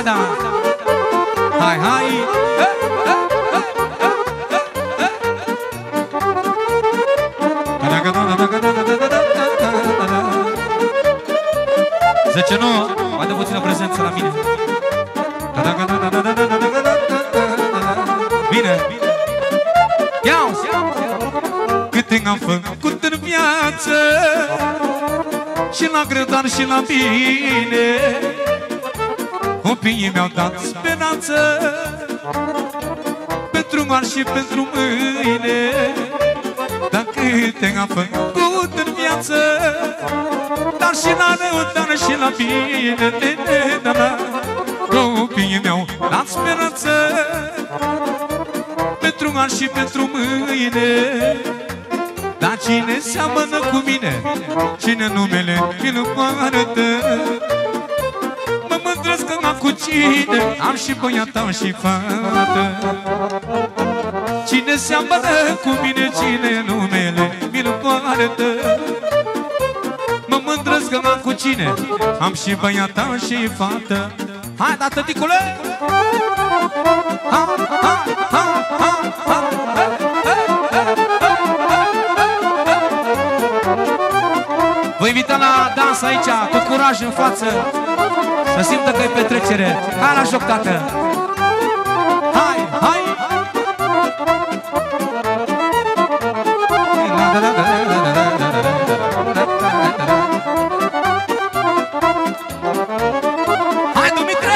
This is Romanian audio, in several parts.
Ada. Hai, hai. Zece nouă, adă puțină prezență la mine. Bine. Ia-o-ți. Câte n-am făcut în viață, și la greu, dar și la bine, copiii mi-au dat speranță, pentru mari și pentru mâine. Dar câte am făcut în viață, dar și la rău, dar și la bine, copiii mi-au dat speranță, pentru mari și pentru mâine. Dar cine seamănă cu mine, cine numele mi-l poartă, mă mândresc că n-am cu cine, am și băiat, am și fată. Cine seamănă cu mine, cine numele mi-l poartă, mă mândresc că n-am cu cine, am și băiat, am și fată. Hai, da, tăticule! Ha, ha, ha, ha, ha, ha. Vă invităm la dans aici, cu curaj în față, să simtă că e petrecere. Hai la joc, tată! Hai, hai! Hai, Dumitre!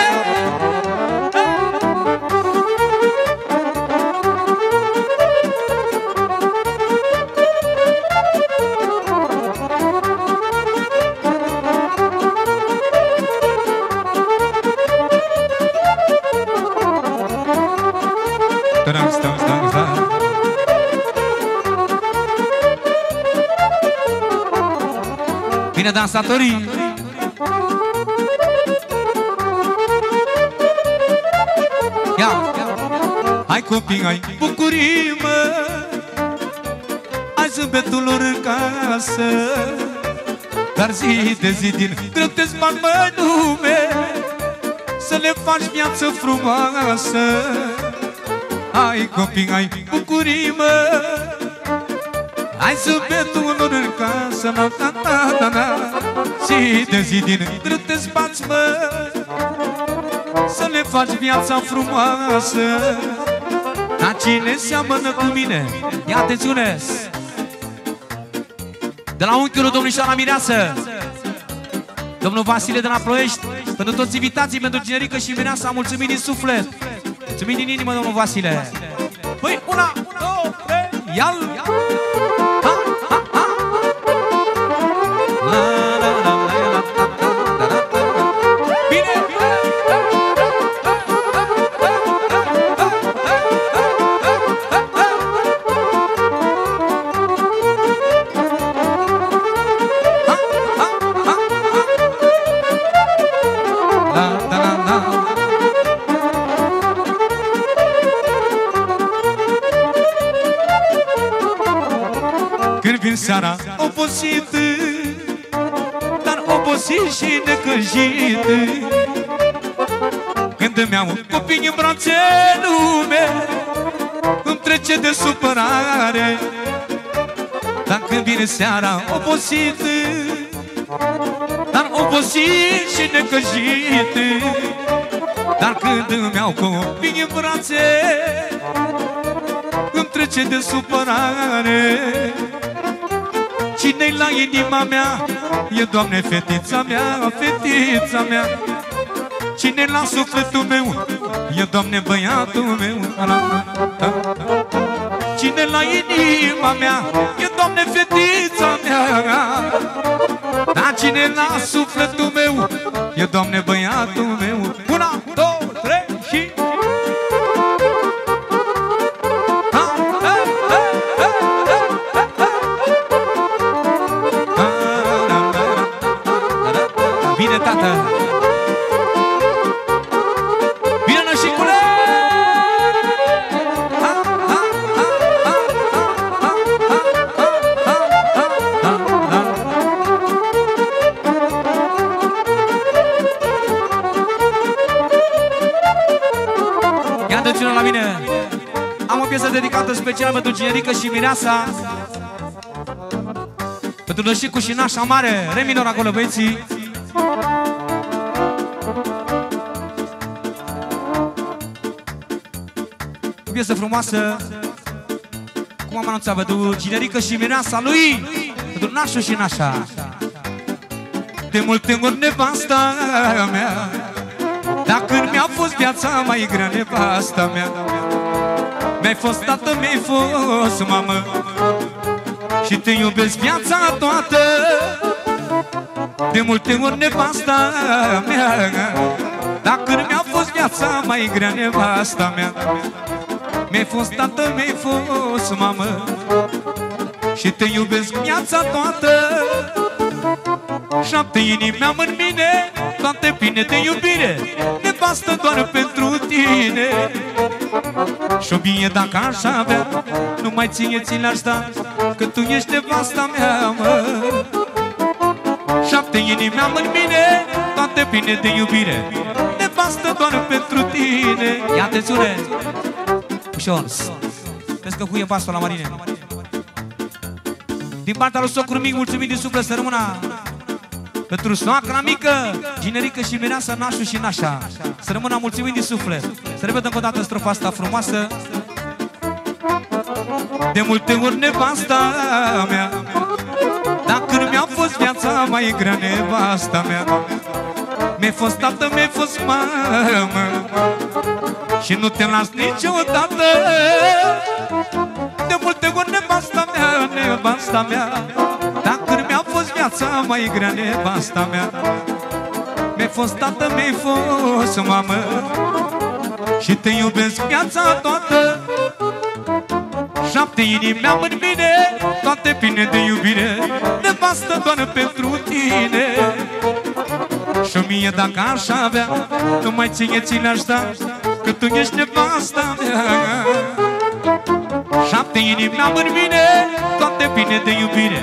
Vine dansatorii! Ia! Hai copii, hai bucurii-mă, ai zâmbetul lor în casă, dar zi de zi din drepte-ți bani pe lume, să le faci viață frumoasă. Hai copii, hai bucurii-mă, hai zâmbetul lor în casă, na, na, na, na, na. Zi de zi din drepte-ți bați, mă, să le faci viața frumoasă. Dar cine seamănă cu mine, ia atențiune, de la unchiul domnișoara Mireasă, domnul Vasile de la Ploiești, pentru toți invitații, pentru generică și Mireasa, mulțumim din suflet, mulțumim din inimă, domnul Vasile. Păi, una, două, trei, ia-l! Seara obosit, dar obosit și necăjit, când îmi iau copii în brațe lume, îmi trece de supărare. Dar când vine seara obosit, dar obosit și necăjit, dar când îmi iau copii în brațe, îmi trece de supărare. Cine-i la inima mea e, Doamne, fetița mea, fetița mea. Cine-i la sufletul meu e, Doamne, băiatul meu. Cine-i la inima mea e, Doamne, fetița mea. Dar cine-i la sufletul meu e, Doamne, băiatul meu. Una, două, trei și... Bine, Nășicule! piesă dedicată special pentru Generică și Mireasa, pentru Nășicu și Nașa Mare, re minor acolo băieții. O piesă frumoasă, cum am anunțat, pentru Generică și Mireasa lui, pentru Nașu și Nașa. De multe ori nevasta mea, dacă mi-a fost viața mai grea, nevasta mea, mi-ai fost tată, mi-ai fost mamă, și te iubesc viața toată. De multe ori nevasta mea, dacă mi-a fost viața mai grea, nevasta mea, mi-ai fost tată, mi-ai fost mamă, și te iubesc viața toată. 7 inimi am în mine, toate pline de iubire, nevastă doar pentru tine. Și-o bine dacă aș avea, numai ție ți l-aș da, că tu ești nevasta mea, mă. 7 inimi am în mine, toate pline de iubire, nevastă doar pentru tine. Ia te zure! Ușor! Vezi că huie pasul la marine. Din partea lui socru mic, mulțumim din suflet, să rămână pentru soacra mică, Generică și Mireasa, Nașu și Nașa. Să rămână mulțumim din suflet. Să repetăm o dată strofa asta frumoasă. De multe ori nevasta mea, dacă mi-a fost viața mai grea, nevasta mea, mi-a fost tată, mi-a fost mamă, și nu te las niciodată. De multe ori nevasta mea, nevasta mea, dacă mi-a fost viața mai grea, nevasta mea, mi-a fost tată, mi-a fost mamă, și te iubesc viața toată. 7 inimi am în mine, toate pline de iubire, nevastă doar pentru tine. Și-o mie dacă aș avea, numai ție ți le-aș da, că tu ești nevasta mea. 7 inimi am în mine, toate pline de iubire,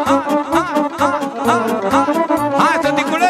Hai, tăticule!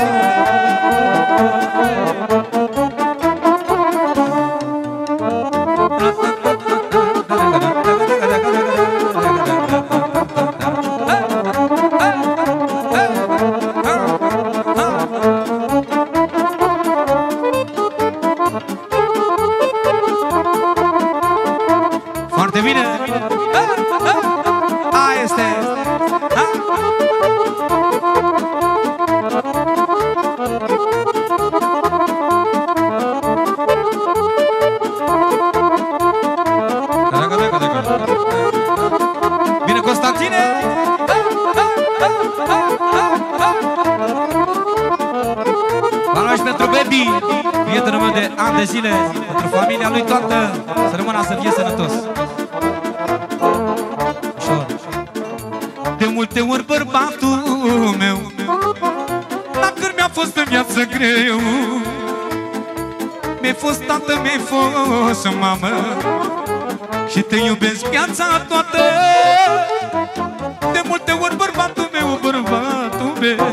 Mamă, și te iubesc viața toată. De multe ori bărbatul meu, bărbatul meu,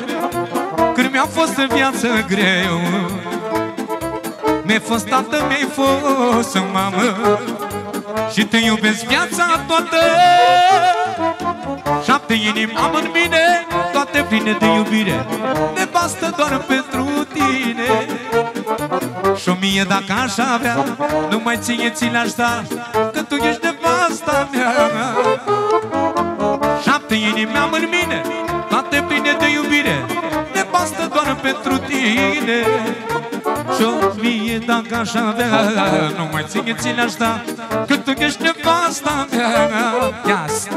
când mi-a fost în viață greu, mi-a fost tată, mi-a fost mamă, și te iubesc viața toată. 7 inimi am în mine, toate pline de iubire, nevastă doar pentru tine. Și-o mie dacă aș avea, numai ție ți le-aș da, că tu ești nevasta mea. 7 inimi am în mine, toate pline de iubire, nevastă doar pentru tine. Și-o mie dacă aș avea, numai ție ți le-aș da, că tu ești nevasta mea. Yes.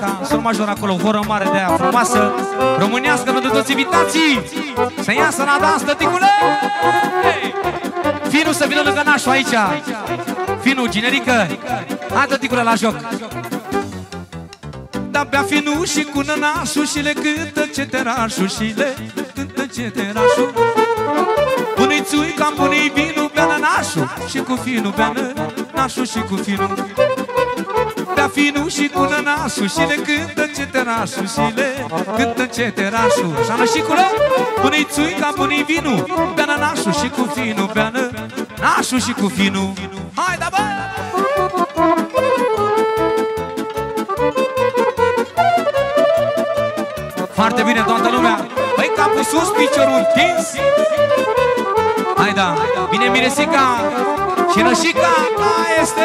Banca, sunt major acolo, o horă mare de aia frumoasă, românească pentru toți invitații, să iasă la dans, tăticule! Finu să vină lângă nașul aici, Finu, generică, hai tăticule la joc! Da bea Finu și cu nănașul și le cântă ceterașul și le cântă ceterașul. Bună-i țuica, bună-i vinul, bea nănașul și cu Finu, bea nănașul și cu Finu. Da Finu și cu nănașul și le cântă ceterașul și le cântă ceterașul. Așa nășicule, bună-i țuica, bună-i vinul, bea nănașul și cu Finu, bea nănașul și cu Finu. Hai da bă! Foarte bine toată lumea. Băi, capul sus, piciorul întins. Hai da, bine Miresica și Nășica. Aia este.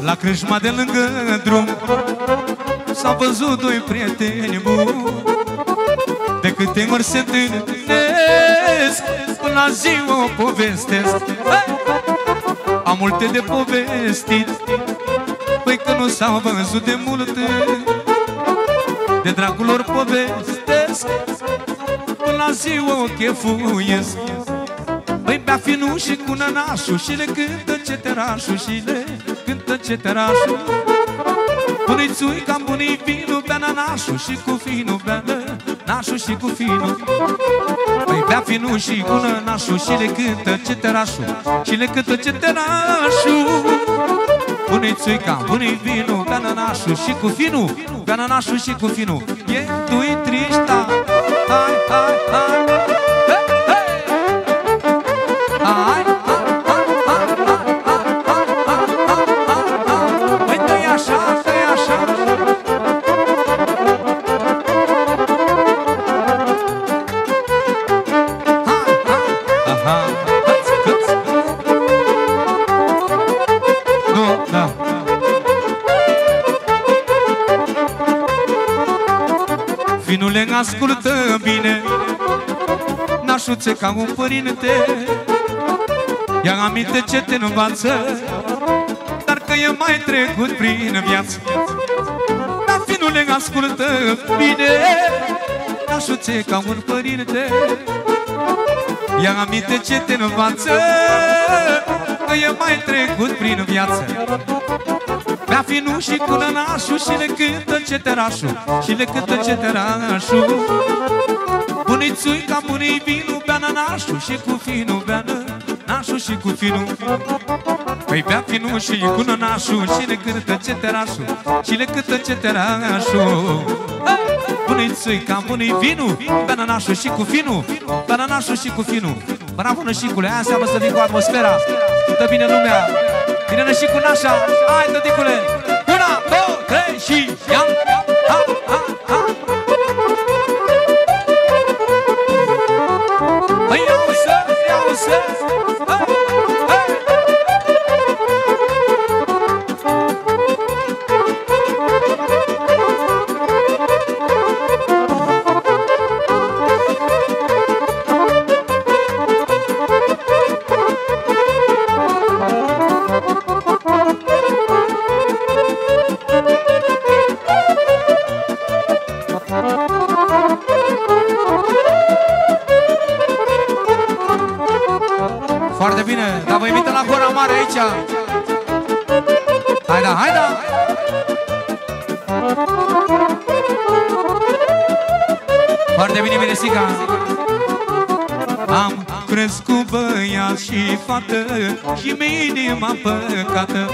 La crâșma de lângă drum s-au văzut doi prieteni buni. De câte ori se întâlnesc, până la ziua o povestesc. Am multe de povestit, păi că nu s-au văzut de multe. De dragul lor povestesc, până la ziua o chefuiesc. Păi bea Finu și cu nănașul și le cântă ceterașul și le cântă ceterașul. Bună-i țuica, bună-i vinul, bea nănașul și cu Finu, bea nașul și cu Finu. Păi bea Finu și cu nănașul și le cântă ceterașul și le cântă ceterașul. Bună-i țuica, bună-i vinul, bea nănașul și cu Finu, bea nănașul și cu Finu. E tu-i trișta, hai, hai, hai, hai, hai, hai, hai. Vinule, ascultă bine, nașuțe ca un părinte. Ia aminte ce te învață, dar că e mai trecut prin viață. Dar Vinule, ascultă bine, nașuțe ca un părinte. Ia aminte ce te învață, că e mai trecut prin viață. Bea Finu și cu nănașul și le cântă ceterașul și le cântă ceterașul. Bună-i țuica, bună-i vinul, bea nănașul și cu Finu, bea nănașul și cu Finu. Păi bea Finu și cu nănașul și le cântă ceterașul și le cântă ceterașul. Bună-i țuica, bună-i vinul, bea nănașul și cu Finu, bea nănașul și cu Finu. Bravo Nășicule, aia înseamnă să vii cu atmosfera, dă bine lumea. Bine Nășicu, nașa, hai tăticule. 1, 2, 3 și ia! Ha, ha, ha! Păi iau să, iau să! Foarte bine, dar vă invităm la hora mare aici. Hai da, hai da! Foarte bine, Miresica! Am crescut băiat și fată și-mi inima păcată.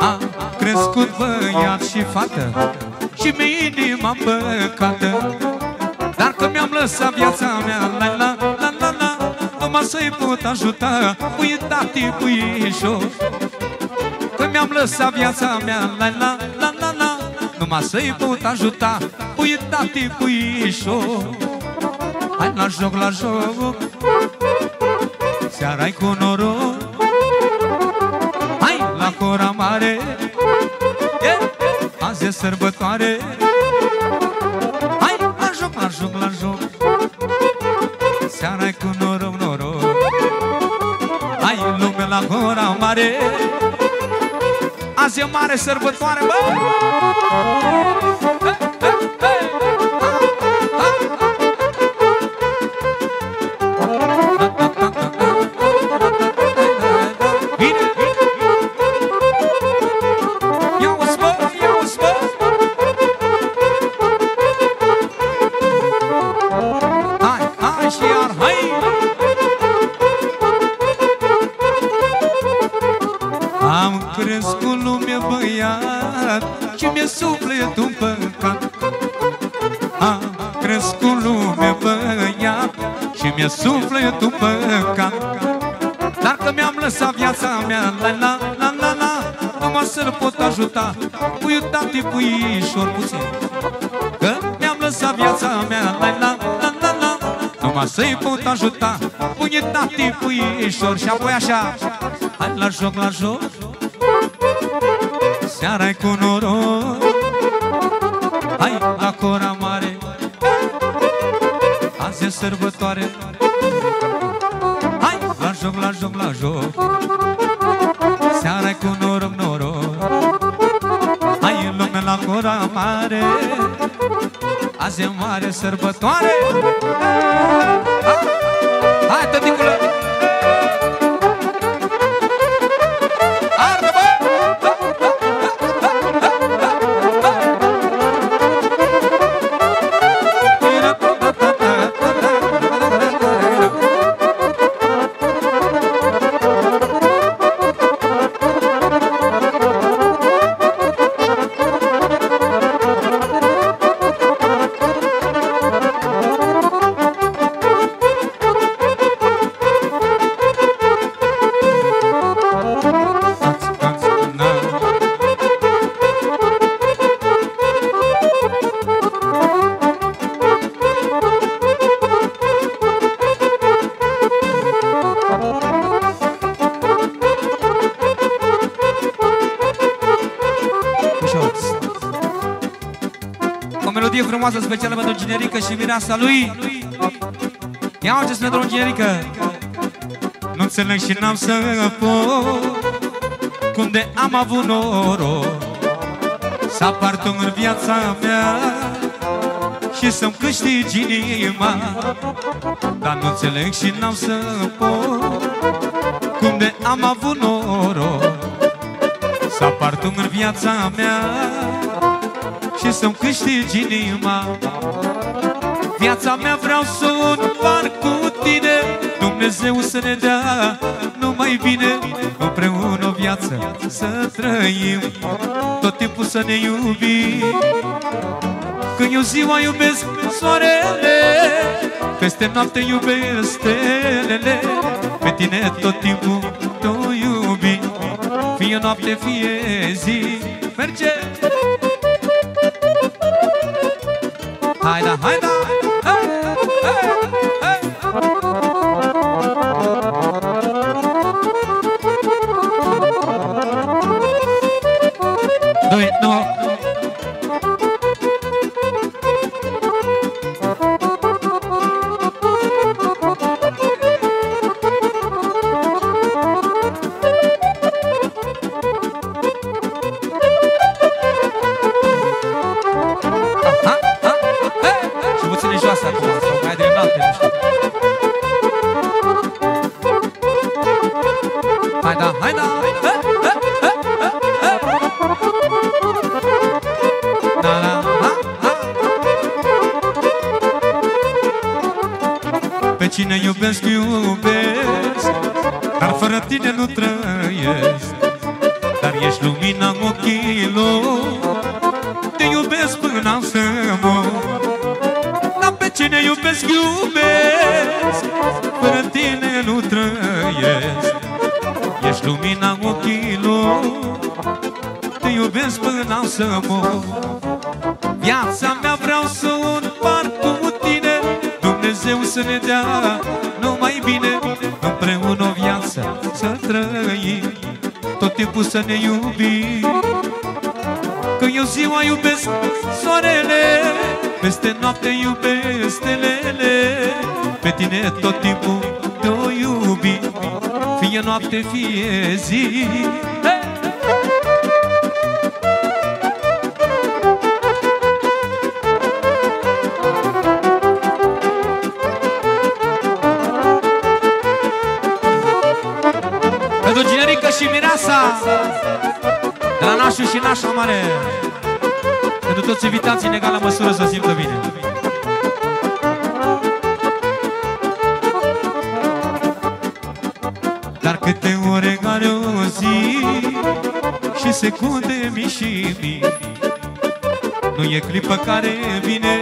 Am crescut băiat și fată și-mi inima păcată. Dar că mi-am lăsat viața mea, la la la la la, numai să-i pot ajuta, pui tati, pui jos. Că mi-am lăsat viața mea, la la la la la, numai să-i pot ajuta, pui tati, pui jos. Hai la joc, la joc, seara-i cu noroc. Hai la hora mare, azi e sărbătoare. Hai la joc, la joc, la joc, la gura mare. Azi e mare sărbătoare, bă! Și mi-e sufletul păcat. Am crescut lumea, băiat, și mi-e sufletul păcat. Dacă mi-am lăsat viața mea, la la la la la, numai să-l pot ajuta, puiul tati, puișor puțin. Că mi-am lăsat viața mea, la la la la la, numai să-i pot ajuta, puiul tati, puișor. Și apoi așa, hai la joc, la joc, seara-i cu noroc, hai la cora mare. Azi e sărbătoare, hai la joc, la joc, la joc, seara-i cu noroc, noroc, hai în lume la cora mare. Azi e mare sărbătoare. Hai, tăticule! E frumoasă, specială pentru Ginerică și mireasa lui. Ia ce-s pentru Ginerică. Nu înțeleg și n-am să pot cum de am avut noroc să apar tu în viața mea și să-mi câștigi inima. Dar nu înțeleg și n-am să pot cum de am avut noroc să apar tu în viața mea și să-mi câștigi inima. Viața mea vreau să o împart cu tine, Dumnezeu să ne dea numai bine. Împreună o viață să trăim, tot timpul să ne iubim. Când eu ziua iubesc soarele, peste noapte iubesc stelele, pe tine tot timpul te iubi, fie noapte, fie zi. Merge! Hai da, hai da, hai, hai, hai. Doi, nouă. Pe cine iubesc, iubesc, dar fără tine nu trăiesc. Dar ești lumina ochilor, te iubesc până am să mor. Dar pe cine iubesc, iubesc, fără tine nu trăiesc. Ești lumina ochilor, te iubesc până am să mor. Viața mea vreau să o împart cu tine, Dumnezeu să ne dea numai bine. Împreună o viață să trăim, tot timpul să ne iubim. Când eu ziua iubesc soarele, peste noapte iubesc stelele, pe tine tot timpul te iubim, fie noapte, fie zi. Pentru Generică și Mireasa, de la nașul și nașa mare, pentru toți invitații în egală măsură să simtă bine. Dar câte ore are o zi și secunde mii și mii, nu e clipă care vine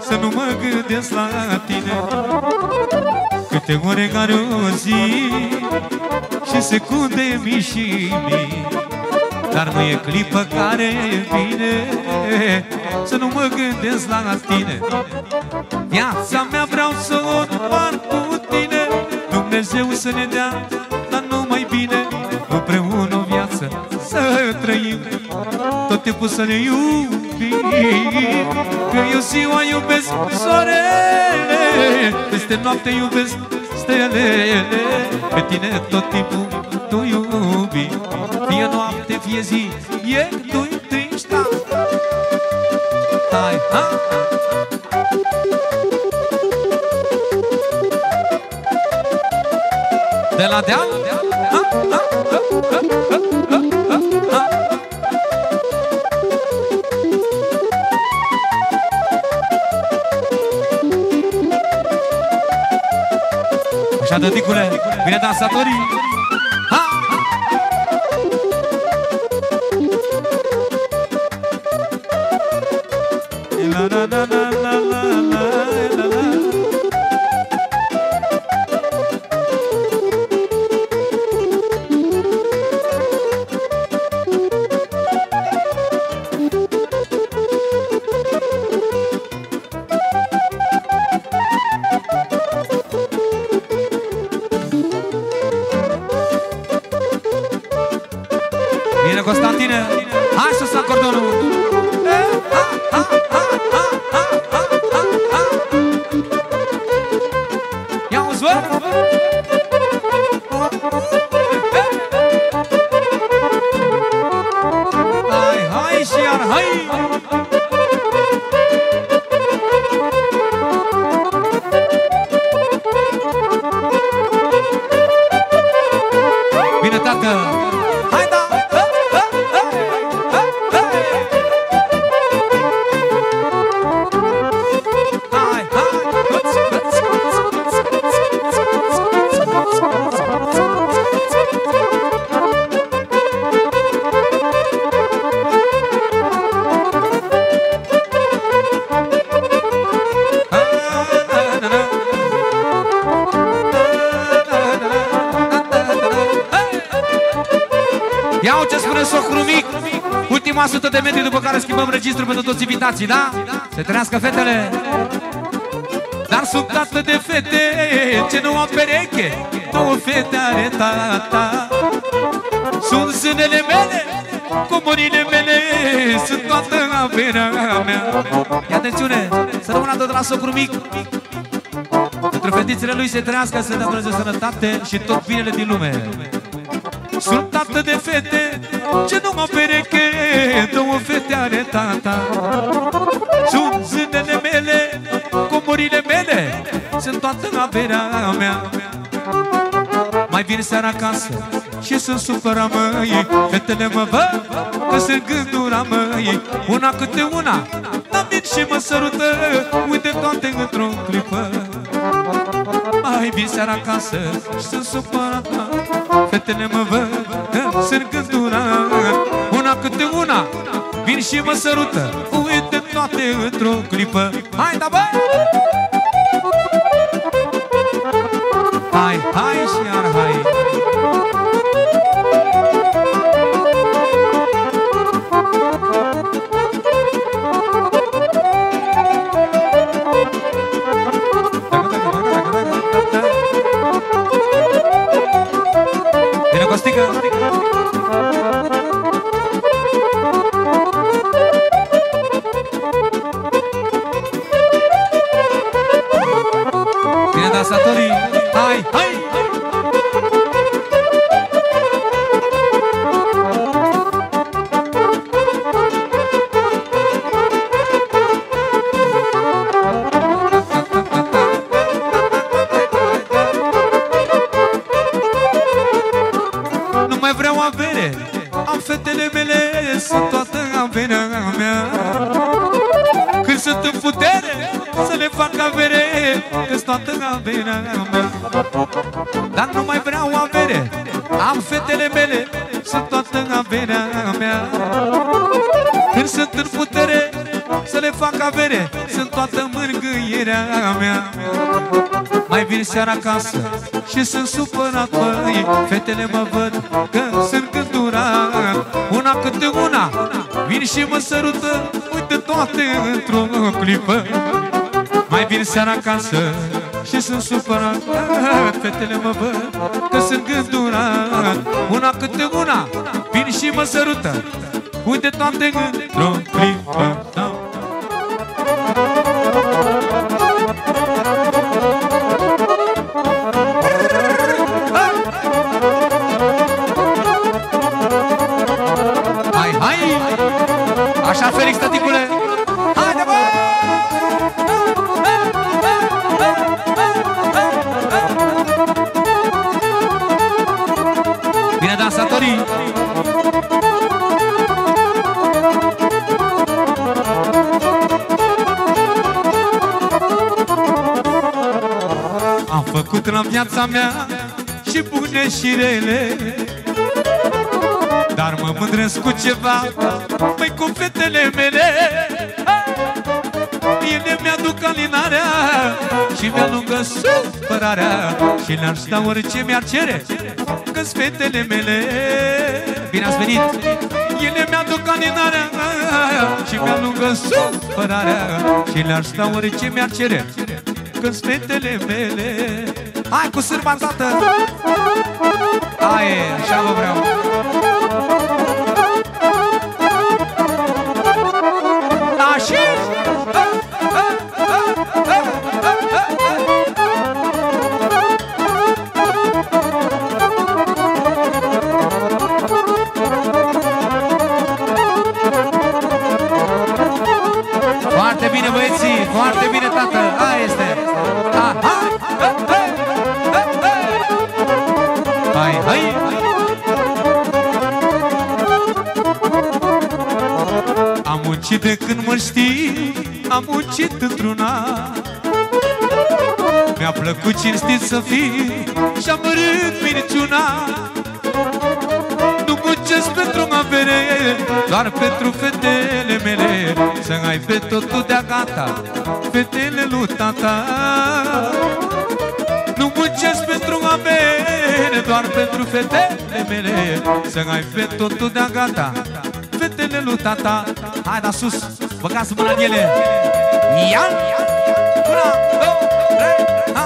să nu mă gândesc la tine. Câte ore are o zi și secunde mii și mii, dar nu e clipă care vine să nu mă gândesc la tine. Viața mea vreau să o împart cu tine, Dumnezeu să ne dea, dar numai bine, împreună o viață să trăim, tot timpul să ne iubim. Că eu ziua iubesc soarele, peste noapte iubesc stelele, pe tine tot timpul tu iubi, fie noapte, fie zi, e tu ești ta. Hai, ha? De la deal? Așa, tăticule, vine dansatorii! Ha! La la la la la la la la. Constantine, hai să stai cordonul. Ia uzi, bă! Hai, hai și iar, hai! Bine, tată! Iau ce spune socru mic, ultima 100 de metri după care schimbăm registru pentru toți invitații, da? Se trăiască fetele! Dar sunt tată de fete, ce nu am pereche, două fete ale tata. Sunt sânele mele, comorile mele, sunt toată averea mea. Ia atențiune, să rămână tot la socru mic! Pentru fetițele lui se trăiască, să dea Dumnezeu sănătate și tot binele din lume. Sunt tată de fete, ce nu mă pereche, două fete are tata. Sunt zânele mele, comorile mele, sunt toată averea mea. Mai vin seara acasă și sunt supărat, măi, fetele mă văd că sunt gândura, măi. Una câte una, dar vin și mă sărută, uite toate într-o clipă. Mai vin seara acasă și sunt supărat, fetele mă văd că sunt gândura, una câte una, vin și mă sărută, uite toate într-o clipă. Hai, da, bă! Hai, hai și iar, hai! Bine, dansatorii! Hai, hai! inima mea. Când sunt în putere să le fac avere, că-s toată averea mea. Dar nu mai vreau avere, am fetele mele, sunt toată averea mea. Când sunt în putere să le fac avere, sunt toată mângâierea mea. Mai vin seara acasă și sunt supărat, băi, fetele mă văd că sunt gândurat. Una câte una vin și mă sărută, uite toate într-o clipă. Mai vin seara acasă și sunt supărat, fetele mă văd că sunt gândurat. Una câte una vin și mă sărută, uite toate într-o clipă. Așa, Felix, tăticule! Haide, bă! Bine, dansatorii! Am făcut la viața mea și bune și rele, dar mă mândresc cu ceva, măi, cu fetele mele. Ele mi-aduc alinarea și mi-alungă supărarea, și le-aș da orice mi-ar cere, că-s fetele mele. Bine ați venit! Ele mi-aduc alinarea și mi-alungă supărarea, și le-aș da orice mi-ar cere, că-s fetele mele. Hai cu sârba, tată! Hai, așa vă vreau! Foarte bine, băieții! Foarte bine, tată! Aia este! Hai, hai! Am muncit de când mă știi, am muncit într-una. Mi-a plăcut cinstit să fii și-am râd minciuna. Nu muncesc pentru avere, doar pentru fetele mele, să ai pe totul de-a gata, fetele lui tata. Nu muncesc pentru avere, doar pentru fetele mele, să ai pe totul de-a gata, fetele lui tata. Hai, da sus, băgați mâna în ele. Ian, una, două, trei, ha.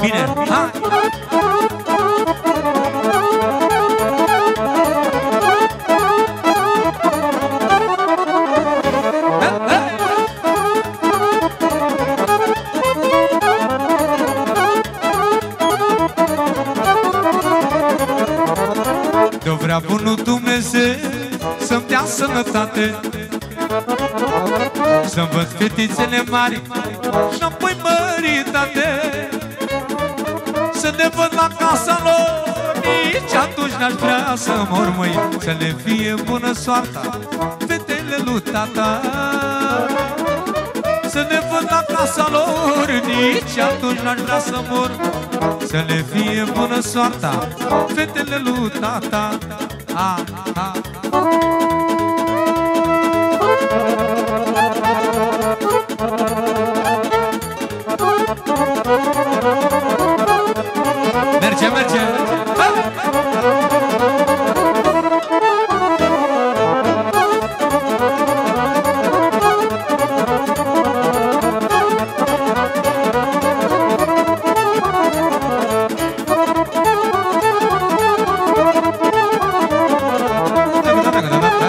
Bine, hai. Vrea bunul Dumnezeu să-mi dea sănătate, să-mi văd fetițele mari și-apoi măritate, să ne văd la casa lor. Nici atunci n-aș vrea să mor, măi, să le fie bună soarta, fetele lui tata. Să ne văd la casa lor, nici atunci n-aș vrea să mor, să le fie bună soarta, fetele lui tata. Ha, ha. Merge, merge! Da, da, da, da, da.